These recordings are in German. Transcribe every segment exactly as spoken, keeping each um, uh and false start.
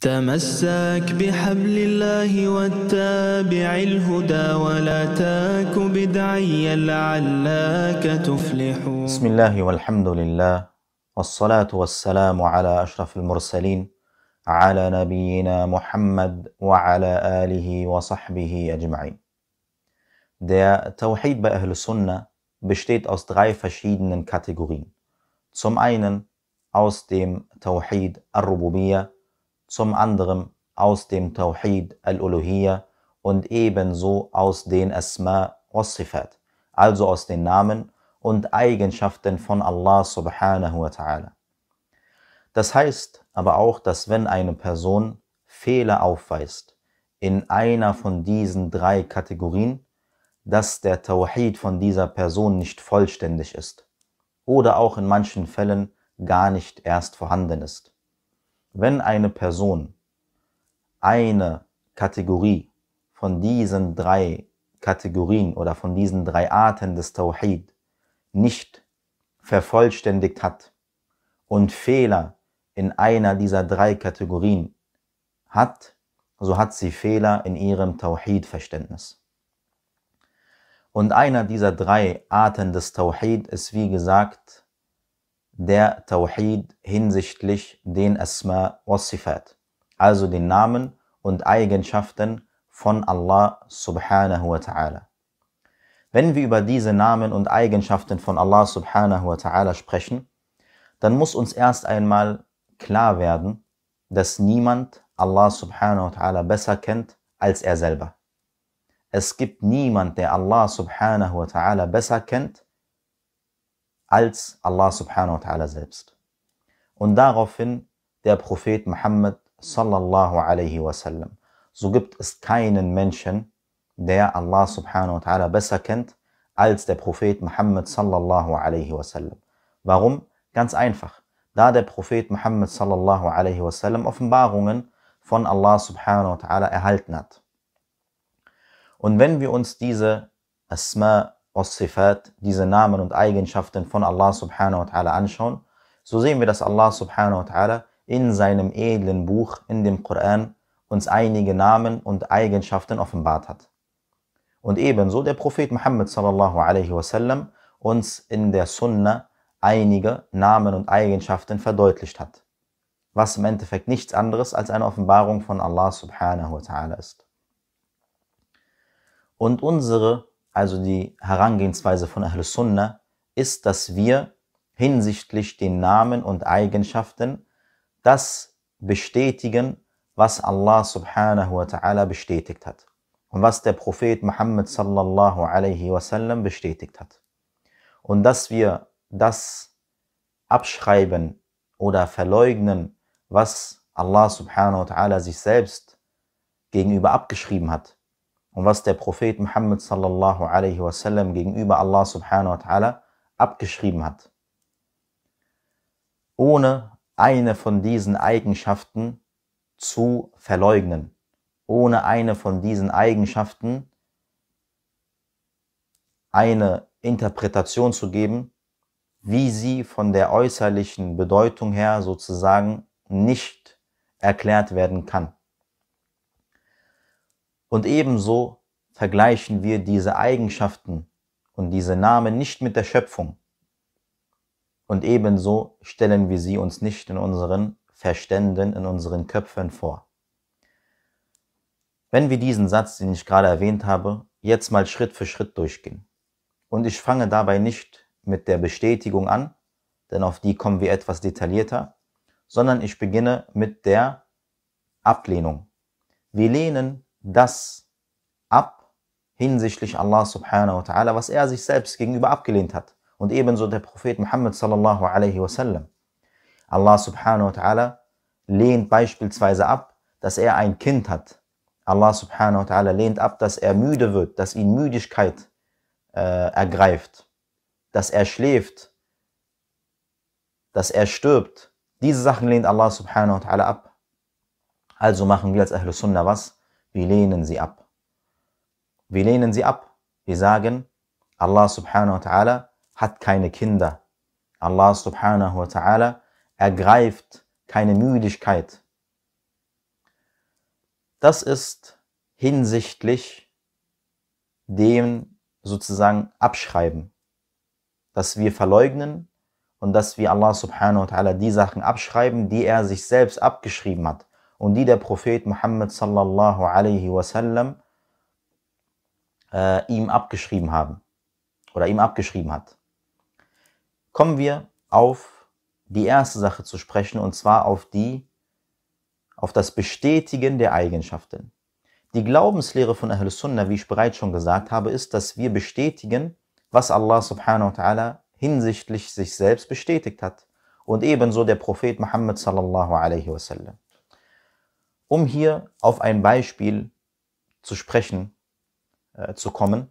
تمسك بحبل الله واتبع الهدى ولا تاك بدعيا لعلك تفلح. بسم الله والحمد لله والصلاة والسلام على أشرف المرسلين على نبينا محمد وعلى آله وصحبه أجمعين. Der Tawhid bei Ahl Sunnah besteht aus drei verschiedenen Kategorien. Zum einen aus dem Tawhid al-Rububiyyah, zum anderen aus dem Tawhid al-Uluhiyyah und ebenso aus den Asma wa Sifat, also aus den Namen und Eigenschaften von Allah subhanahu wa ta'ala. Das heißt aber auch, dass wenn eine Person Fehler aufweist in einer von diesen drei Kategorien, dass der Tawhid von dieser Person nicht vollständig ist oder auch in manchen Fällen gar nicht erst vorhanden ist. Wenn eine Person eine Kategorie von diesen drei Kategorien oder von diesen drei Arten des Tawhid nicht vervollständigt hat und Fehler in einer dieser drei Kategorien hat, so hat sie Fehler in ihrem Tawhid-Verständnis. Und einer dieser drei Arten des Tawhid ist, wie gesagt, der Tawhid hinsichtlich den Asma wa Sifat, also den Namen und Eigenschaften von Allah subhanahu wa ta'ala. Wenn wir über diese Namen und Eigenschaften von Allah subhanahu wa ta'ala sprechen, dann muss uns erst einmal klar werden, dass niemand Allah subhanahu wa ta'ala besser kennt als er selber. Es gibt niemanden, der Allah subhanahu wa ta'ala besser kennt als Allah subhanahu wa ta'ala selbst. Und daraufhin der Prophet Muhammad sallallahu alaihi wasallam. So gibt es keinen Menschen, der Allah subhanahu wa ta'ala besser kennt als der Prophet Muhammad sallallahu alaihi wasallam. Warum? Ganz einfach. Da der Prophet Muhammad sallallahu alaihi wasallam Offenbarungen von Allah subhanahu wa ta'ala erhalten hat. Und wenn wir uns diese Asma Sifat, diese Namen und Eigenschaften von Allah subhanahu wa ta'ala anschauen, so sehen wir, dass Allah subhanahu wa ta'ala in seinem edlen Buch, in dem Koran, uns einige Namen und Eigenschaften offenbart hat. Und ebenso der Prophet Muhammad sallallahu alaihi wasallam uns in der Sunnah einige Namen und Eigenschaften verdeutlicht hat, was im Endeffekt nichts anderes als eine Offenbarung von Allah subhanahu wa ta'ala ist. Und unsere Also die Herangehensweise von Ahl Sunnah ist, dass wir hinsichtlich den Namen und Eigenschaften das bestätigen, was Allah subhanahu wa ta'ala bestätigt hat und was der Prophet Muhammad sallallahu alaihi wasallam bestätigt hat. Und dass wir das abschreiben oder verleugnen, was Allah subhanahu wa ta'ala sich selbst gegenüber abgeschrieben hat und was der Prophet Muhammad sallallahu alaihi wasallam gegenüber Allah subhanahu wa ta'ala abgeschrieben hat. Ohne eine von diesen Eigenschaften zu verleugnen, ohne eine von diesen Eigenschaften eine Interpretation zu geben, wie sie von der äußerlichen Bedeutung her sozusagen nicht erklärt werden kann. Und ebenso vergleichen wir diese Eigenschaften und diese Namen nicht mit der Schöpfung. Und ebenso stellen wir sie uns nicht in unseren Verständen, in unseren Köpfen vor. Wenn wir diesen Satz, den ich gerade erwähnt habe, jetzt mal Schritt für Schritt durchgehen. Und ich fange dabei nicht mit der Bestätigung an, denn auf die kommen wir etwas detaillierter, sondern ich beginne mit der Ablehnung. Wir lehnen das ab hinsichtlich Allah subhanahu wa ta'ala, was er sich selbst gegenüber abgelehnt hat. Und ebenso der Prophet Muhammad sallallahu alaihi wasallam. Allah subhanahu wa ta'ala lehnt beispielsweise ab, dass er ein Kind hat. Allah subhanahu wa ta'ala lehnt ab, dass er müde wird, dass ihn Müdigkeit äh, ergreift, dass er schläft, dass er stirbt. Diese Sachen lehnt Allah subhanahu wa ta'ala ab. Also machen wir als Ahl Sunnah was? Wir lehnen sie ab. Wir lehnen sie ab. Wir sagen, Allah subhanahu wa ta'ala hat keine Kinder. Allah subhanahu wa ta'ala ergreift keine Müdigkeit. Das ist hinsichtlich dem sozusagen Abschreiben, dass wir verleugnen und dass wir Allah subhanahu wa ta'ala die Sachen abschreiben, die er sich selbst abgeschrieben hat und die der Prophet Muhammad sallallahu alaihi wasallam äh, ihm abgeschrieben haben oder ihm abgeschrieben hat. Kommen wir auf die erste Sache zu sprechen, und zwar auf die auf das Bestätigen der Eigenschaften. Die Glaubenslehre von Ahlus Sunnah, wie ich bereits schon gesagt habe, ist, dass wir bestätigen, was Allah subhanahu wa ta'ala hinsichtlich sich selbst bestätigt hat. Und ebenso der Prophet Muhammad sallallahu alaihi wasallam. Um hier auf ein Beispiel zu sprechen, äh, zu kommen,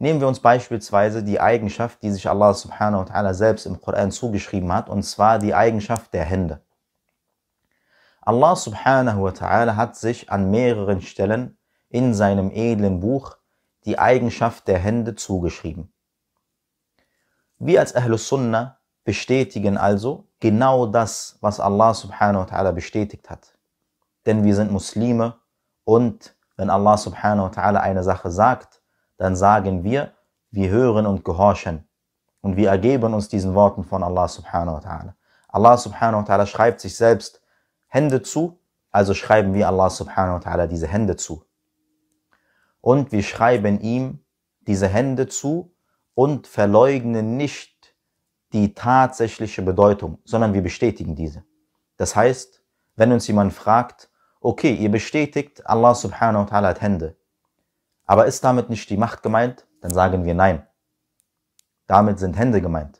nehmen wir uns beispielsweise die Eigenschaft, die sich Allah subhanahu wa ta'ala selbst im Koran zugeschrieben hat, und zwar die Eigenschaft der Hände. Allah subhanahu wa ta'ala hat sich an mehreren Stellen in seinem edlen Buch die Eigenschaft der Hände zugeschrieben. Wir als Ahlus Sunnah bestätigen also genau das, was Allah subhanahu wa ta'ala bestätigt hat. Denn wir sind Muslime, und wenn Allah subhanahu wa ta'ala eine Sache sagt, dann sagen wir, wir hören und gehorchen. Und wir ergeben uns diesen Worten von Allah subhanahu wa ta'ala. Allah subhanahu wa ta'ala schreibt sich selbst Hände zu, also schreiben wir Allah subhanahu wa ta'ala diese Hände zu. Und wir schreiben ihm diese Hände zu und verleugnen nicht die tatsächliche Bedeutung, sondern wir bestätigen diese. Das heißt, wenn uns jemand fragt, okay, ihr bestätigt, Allah subhanahu wa ta'ala hat Hände, aber ist damit nicht die Macht gemeint, dann sagen wir nein. Damit sind Hände gemeint.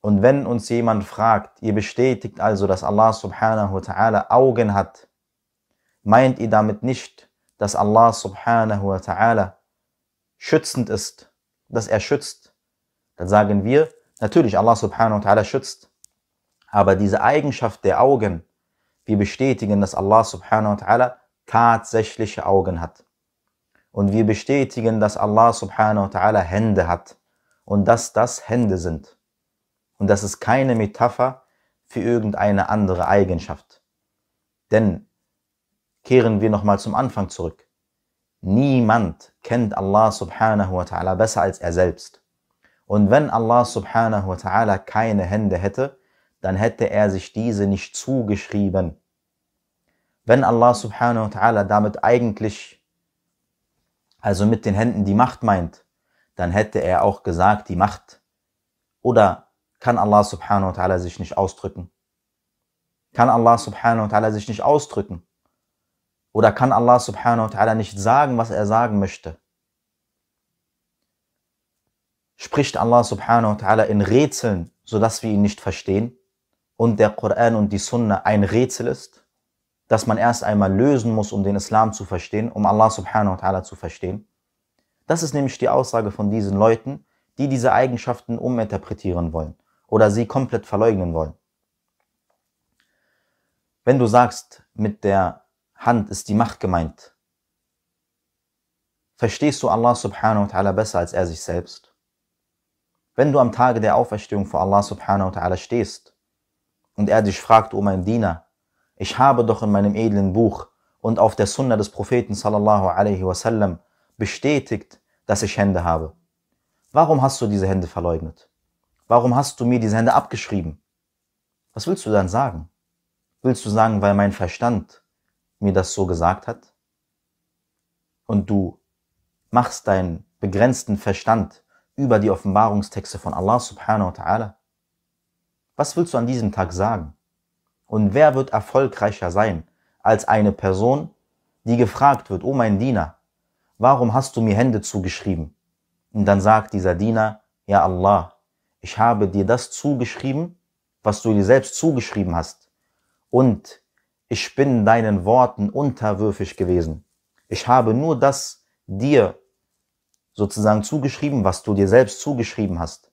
Und wenn uns jemand fragt, ihr bestätigt also, dass Allah subhanahu wa ta'ala Augen hat, meint ihr damit nicht, dass Allah subhanahu wa ta'ala schützend ist, dass er schützt? Dann sagen wir, natürlich, Allah subhanahu wa ta'ala schützt. Aber diese Eigenschaft der Augen, wir bestätigen, dass Allah subhanahu wa ta'ala tatsächliche Augen hat. Und wir bestätigen, dass Allah subhanahu wa ta'ala Hände hat und dass das Hände sind. Und das ist keine Metapher für irgendeine andere Eigenschaft. Denn kehren wir nochmal zum Anfang zurück. Niemand kennt Allah subhanahu wa ta'ala besser als er selbst. Und wenn Allah subhanahu wa ta'ala keine Hände hätte, dann hätte er sich diese nicht zugeschrieben. Wenn Allah subhanahu wa ta'ala damit eigentlich, also mit den Händen die Macht meint, dann hätte er auch gesagt die Macht. Oder kann Allah subhanahu wa ta'ala sich nicht ausdrücken? Kann Allah subhanahu wa ta'ala sich nicht ausdrücken? Oder kann Allah subhanahu wa ta'ala nicht sagen, was er sagen möchte? Spricht Allah subhanahu wa ta'ala in Rätseln, sodass wir ihn nicht verstehen und der Koran und die Sunna ein Rätsel ist, das man erst einmal lösen muss, um den Islam zu verstehen, um Allah subhanahu wa ta'ala zu verstehen? Das ist nämlich die Aussage von diesen Leuten, die diese Eigenschaften uminterpretieren wollen oder sie komplett verleugnen wollen. Wenn du sagst, mit der Hand ist die Macht gemeint, verstehst du Allah subhanahu wa ta'ala besser als er sich selbst? Wenn du am Tage der Auferstehung vor Allah subhanahu wa ta'ala stehst und er dich fragt, o mein Diener, ich habe doch in meinem edlen Buch und auf der Sunna des Propheten sallallahu alaihi wasallam bestätigt, dass ich Hände habe. Warum hast du diese Hände verleugnet? Warum hast du mir diese Hände abgeschrieben? Was willst du dann sagen? Willst du sagen, weil mein Verstand mir das so gesagt hat? Und du machst deinen begrenzten Verstand über die Offenbarungstexte von Allah subhanahu wa ta'ala? Was willst du an diesem Tag sagen? Und wer wird erfolgreicher sein als eine Person, die gefragt wird, oh mein Diener, warum hast du mir Hände zugeschrieben? Und dann sagt dieser Diener, ja Allah, ich habe dir das zugeschrieben, was du dir selbst zugeschrieben hast. Und ich bin deinen Worten unterwürfig gewesen. Ich habe nur das dir sozusagen zugeschrieben, was du dir selbst zugeschrieben hast.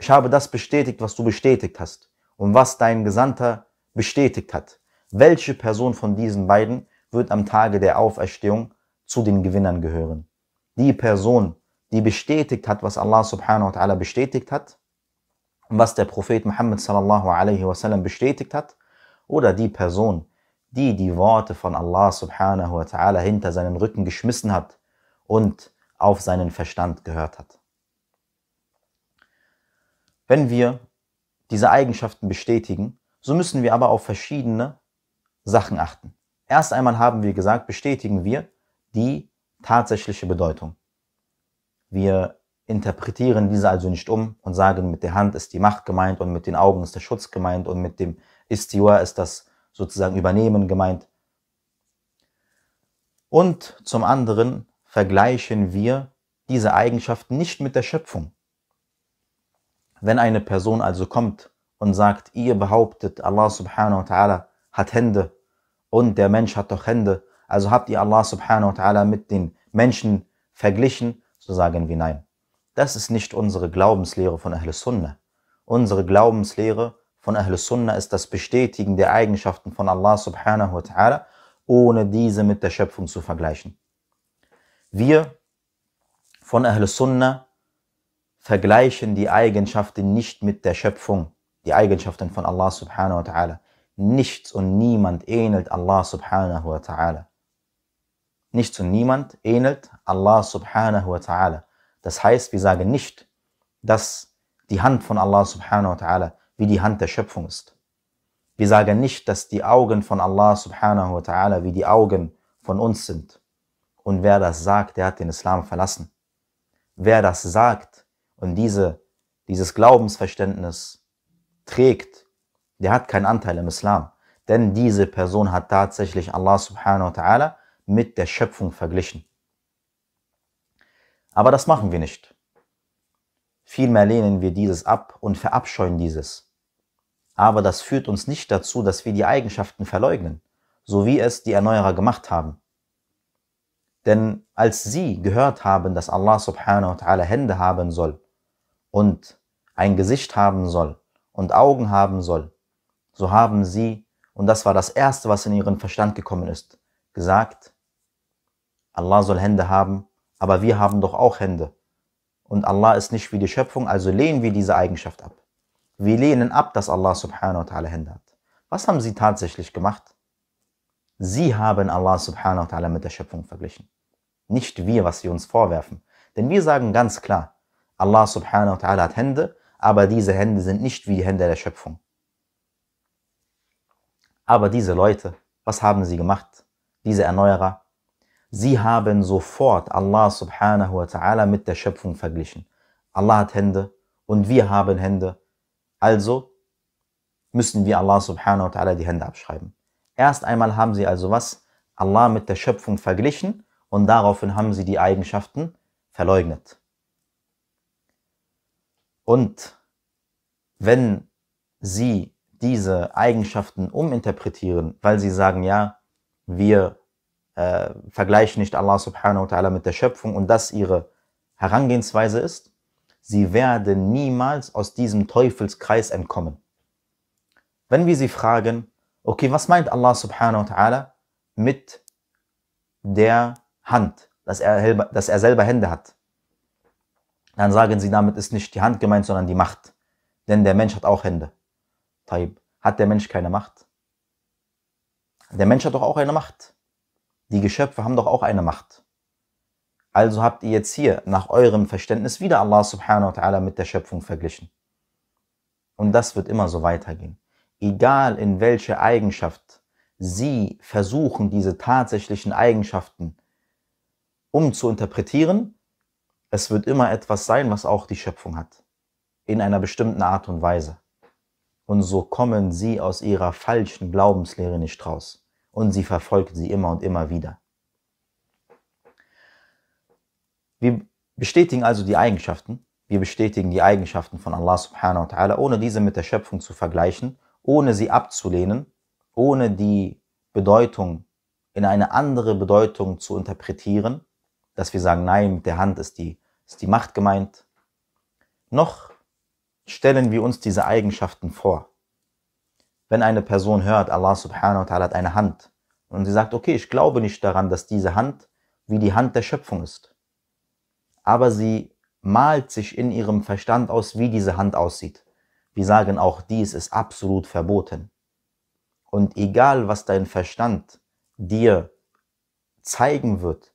Ich habe das bestätigt, was du bestätigt hast und was dein Gesandter bestätigt hat. Welche Person von diesen beiden wird am Tage der Auferstehung zu den Gewinnern gehören? Die Person, die bestätigt hat, was Allah subhanahu wa ta'ala bestätigt hat und was der Prophet Muhammad sallallahu alaihi wasallam bestätigt hat, oder die Person, die die Worte von Allah subhanahu wa ta'ala hinter seinen Rücken geschmissen hat und auf seinen Verstand gehört hat. Wenn wir diese Eigenschaften bestätigen, so müssen wir aber auf verschiedene Sachen achten. Erst einmal haben wir gesagt, bestätigen wir die tatsächliche Bedeutung. Wir interpretieren diese also nicht um und sagen, mit der Hand ist die Macht gemeint und mit den Augen ist der Schutz gemeint und mit dem Istiwa ist das sozusagen Übernehmen gemeint. Und zum anderen vergleichen wir diese Eigenschaften nicht mit der Schöpfung. Wenn eine Person also kommt und sagt, ihr behauptet, Allah subhanahu wa ta'ala hat Hände und der Mensch hat doch Hände, also habt ihr Allah subhanahu wa ta'ala mit den Menschen verglichen, so sagen wir nein. Das ist nicht unsere Glaubenslehre von Ahl Sunnah. Unsere Glaubenslehre von Ahl Sunnah ist das Bestätigen der Eigenschaften von Allah subhanahu wa ta'ala, ohne diese mit der Schöpfung zu vergleichen. Wir von Ahl Sunnah vergleichen die Eigenschaften nicht mit der Schöpfung, die Eigenschaften von Allah subhanahu wa ta'ala. Nichts und niemand ähnelt Allah subhanahu wa ta'ala. Nichts und niemand ähnelt Allah subhanahu wa ta'ala. Das heißt, wir sagen nicht, dass die Hand von Allah subhanahu wa ta'ala wie die Hand der Schöpfung ist. Wir sagen nicht, dass die Augen von Allah subhanahu wa ta'ala wie die Augen von uns sind. Und wer das sagt, der hat den Islam verlassen. Wer das sagt und diese, dieses Glaubensverständnis trägt, der hat keinen Anteil im Islam. Denn diese Person hat tatsächlich Allah subhanahu wa ta'ala mit der Schöpfung verglichen. Aber das machen wir nicht. Vielmehr lehnen wir dieses ab und verabscheuen dieses. Aber das führt uns nicht dazu, dass wir die Eigenschaften verleugnen, so wie es die Erneuerer gemacht haben. Denn als sie gehört haben, dass Allah subhanahu wa ta'ala Hände haben soll und ein Gesicht haben soll und Augen haben soll, so haben sie, und das war das Erste, was in ihren Verstand gekommen ist, gesagt, Allah soll Hände haben, aber wir haben doch auch Hände. Und Allah ist nicht wie die Schöpfung, also lehnen wir diese Eigenschaft ab. Wir lehnen ab, dass Allah subhanahu wa ta'ala Hände hat. Was haben sie tatsächlich gemacht? Sie haben Allah subhanahu wa ta'ala mit der Schöpfung verglichen. Nicht wir, was sie uns vorwerfen. Denn wir sagen ganz klar, Allah subhanahu wa ta'ala hat Hände, aber diese Hände sind nicht wie die Hände der Schöpfung. Aber diese Leute, was haben sie gemacht? Diese Erneuerer? Sie haben sofort Allah subhanahu wa ta'ala mit der Schöpfung verglichen. Allah hat Hände und wir haben Hände. Also müssen wir Allah subhanahu wa ta'ala die Hände abschreiben. Erst einmal haben sie also was? Allah mit der Schöpfung verglichen und daraufhin haben sie die Eigenschaften verleugnet. Und wenn sie diese Eigenschaften uminterpretieren, weil sie sagen, ja, wir Äh, vergleichen nicht Allah subhanahu wa ta'ala mit der Schöpfung und das ihre Herangehensweise ist, sie werden niemals aus diesem Teufelskreis entkommen. Wenn wir sie fragen, okay, was meint Allah subhanahu wa ta'ala mit der Hand, dass er, dass er selber Hände hat, dann sagen sie, damit ist nicht die Hand gemeint, sondern die Macht, denn der Mensch hat auch Hände. Taib, hat der Mensch keine Macht? Der Mensch hat doch auch eine Macht. Die Geschöpfe haben doch auch eine Macht. Also habt ihr jetzt hier nach eurem Verständnis wieder Allah subhanahu wa ta'ala mit der Schöpfung verglichen. Und das wird immer so weitergehen. Egal in welche Eigenschaft sie versuchen, diese tatsächlichen Eigenschaften umzuinterpretieren, es wird immer etwas sein, was auch die Schöpfung hat. In einer bestimmten Art und Weise. Und so kommen sie aus ihrer falschen Glaubenslehre nicht raus. Und sie verfolgt sie immer und immer wieder. Wir bestätigen also die Eigenschaften. Wir bestätigen die Eigenschaften von Allah subhanahu wa ta'ala, ohne diese mit der Schöpfung zu vergleichen, ohne sie abzulehnen, ohne die Bedeutung in eine andere Bedeutung zu interpretieren, dass wir sagen, nein, mit der Hand ist die, ist die Macht gemeint. Noch stellen wir uns diese Eigenschaften vor. Wenn eine Person hört, Allah subhanahu wa ta'ala hat eine Hand und sie sagt, okay, ich glaube nicht daran, dass diese Hand wie die Hand der Schöpfung ist. Aber sie malt sich in ihrem Verstand aus, wie diese Hand aussieht. Wir sagen auch, dies ist absolut verboten. Und egal, was dein Verstand dir zeigen wird,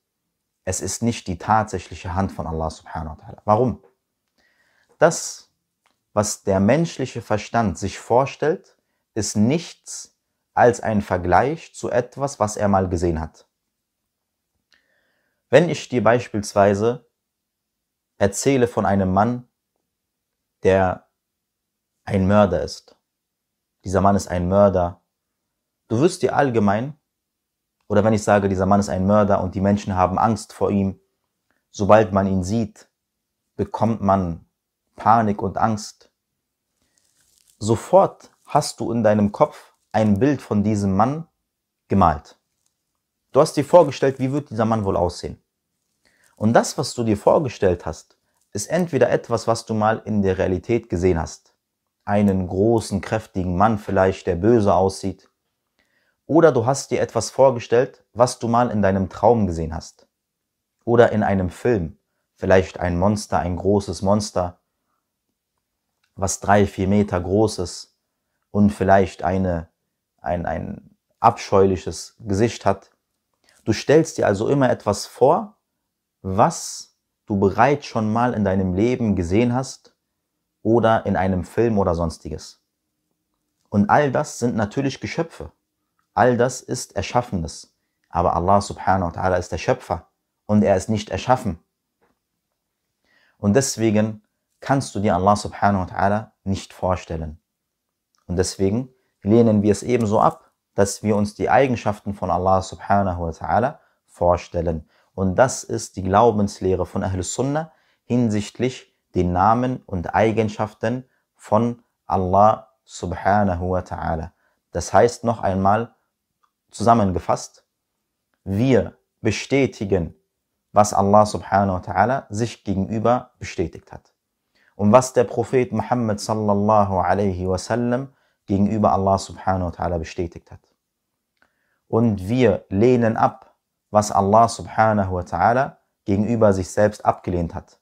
es ist nicht die tatsächliche Hand von Allah subhanahu wa ta'ala. Warum? Das, was der menschliche Verstand sich vorstellt, ist nichts als ein Vergleich zu etwas, was er mal gesehen hat. Wenn ich dir beispielsweise erzähle von einem Mann, der ein Mörder ist, dieser Mann ist ein Mörder, du wirst dir allgemein, oder wenn ich sage, dieser Mann ist ein Mörder und die Menschen haben Angst vor ihm, sobald man ihn sieht, bekommt man Panik und Angst. Sofort hast du in deinem Kopf ein Bild von diesem Mann gemalt. Du hast dir vorgestellt, wie wird dieser Mann wohl aussehen. Und das, was du dir vorgestellt hast, ist entweder etwas, was du mal in der Realität gesehen hast. Einen großen, kräftigen Mann vielleicht, der böse aussieht. Oder du hast dir etwas vorgestellt, was du mal in deinem Traum gesehen hast. Oder in einem Film. Vielleicht ein Monster, ein großes Monster, was drei, vier Meter groß ist und vielleicht eine, ein, ein abscheuliches Gesicht hat. Du stellst dir also immer etwas vor, was du bereits schon mal in deinem Leben gesehen hast oder in einem Film oder sonstiges. Und all das sind natürlich Geschöpfe. All das ist Erschaffenes. Aber Allah subhanahu wa ta'ala ist der Schöpfer und er ist nicht erschaffen. Und deswegen kannst du dir Allah subhanahu wa ta'ala nicht vorstellen. Und deswegen lehnen wir es ebenso ab, dass wir uns die Eigenschaften von Allah subhanahu wa ta'ala vorstellen. Und das ist die Glaubenslehre von Ahlus Sunnah hinsichtlich den Namen und Eigenschaften von Allah subhanahu wa ta'ala. Das heißt noch einmal zusammengefasst, wir bestätigen, was Allah subhanahu wa ta'ala sich gegenüber bestätigt hat. Und was der Prophet Muhammad sallallahu alaihi wasallam gegenüber Allah subhanahu wa ta'ala bestätigt hat. Und wir lehnen ab, was Allah subhanahu wa ta'ala gegenüber sich selbst abgelehnt hat.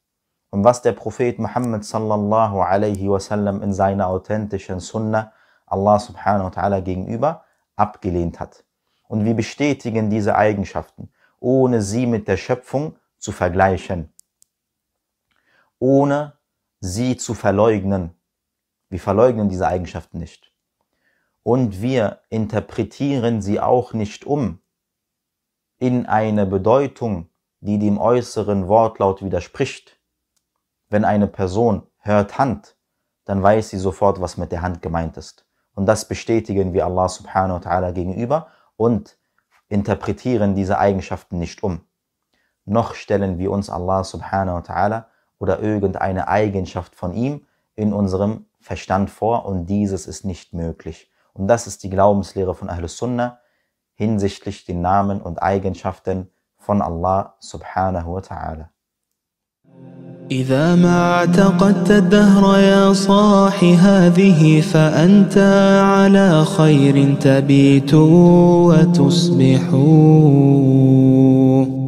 Und was der Prophet Muhammad sallallahu alaihi wasallam in seiner authentischen Sunnah Allah subhanahu wa ta'ala gegenüber abgelehnt hat. Und wir bestätigen diese Eigenschaften, ohne sie mit der Schöpfung zu vergleichen, ohne sie zu verleugnen. Wir verleugnen diese Eigenschaften nicht. Und wir interpretieren sie auch nicht um in eine Bedeutung, die dem äußeren Wortlaut widerspricht. Wenn eine Person hört Hand, dann weiß sie sofort, was mit der Hand gemeint ist. Und das bestätigen wir Allah subhanahu wa ta'ala gegenüber und interpretieren diese Eigenschaften nicht um. Noch stellen wir uns Allah subhanahu wa ta'ala oder irgendeine Eigenschaft von ihm in unserem Verstand vor und dieses ist nicht möglich. Und das ist die Glaubenslehre von Ahlus Sunnah hinsichtlich den Namen und Eigenschaften von Allah subhanahu wa ta'ala. إذا ما اعتقدت الدهر يا صاحي هذه فأنت على خير تبيت وتصبح